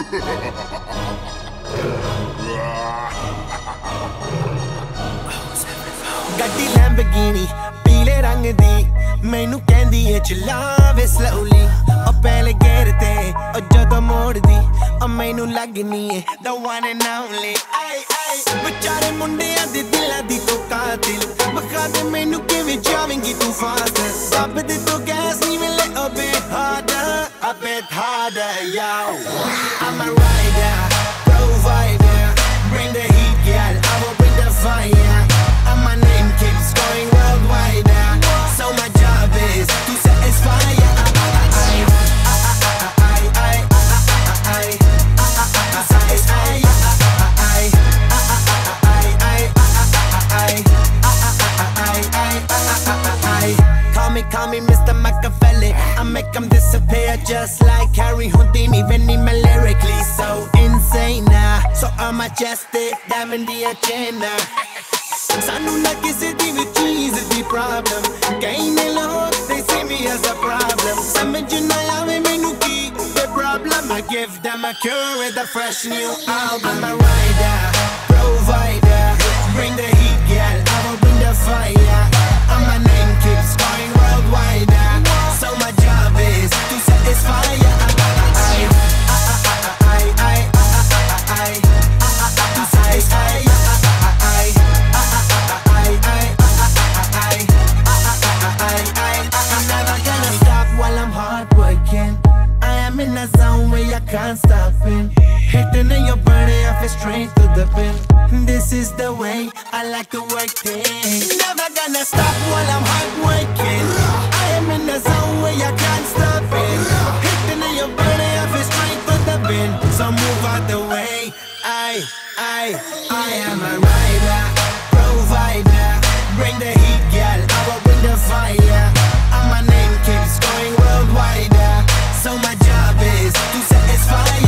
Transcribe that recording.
गड्डी लैम्बोर्गिनी पीले रंग दी मैनू कहंदी है चलावे स्लोली ओ पहले गेर ते ओ जदों मोड़ दी ओ मैनू लगनी है the one and only आई आई बेचारे मुंडियां दे दिलां दी तो कातिल बखा दे मैनू किवें जावेंगी तू फास्ट सब दे तो गैस नी मिले a bit harder yo I'm a rider provider bring the heat girl I will bring the fire and my name keeps going worldwide so my job is to satisfy call me Mr. Machiavelli I make them disappear just like Harry Houdini when he lyrically so insane so I'm majestic diamond the agenda sanu na kisi di vi cheese di problem gain a lot they see me as a problem samajh na aave mainu ki the problem I give them a cure with a fresh new album I'm a rider provider bring the heat girl I will bring the fire and my name keeps going worldwide so my job is to satisfy I'm never gonna stop while I'm hard working I am in a zone where I can't stop in hitting in your body I feel straight to the pin this is the way I like to work things never gonna stop while I'm hard working I am in the zone where I can't stop it hitting in your body I feel straight to the pin so move out the way I am a rider provider bring the heat girl I will bring the fire and my name keeps going worldwide so my job is to satisfy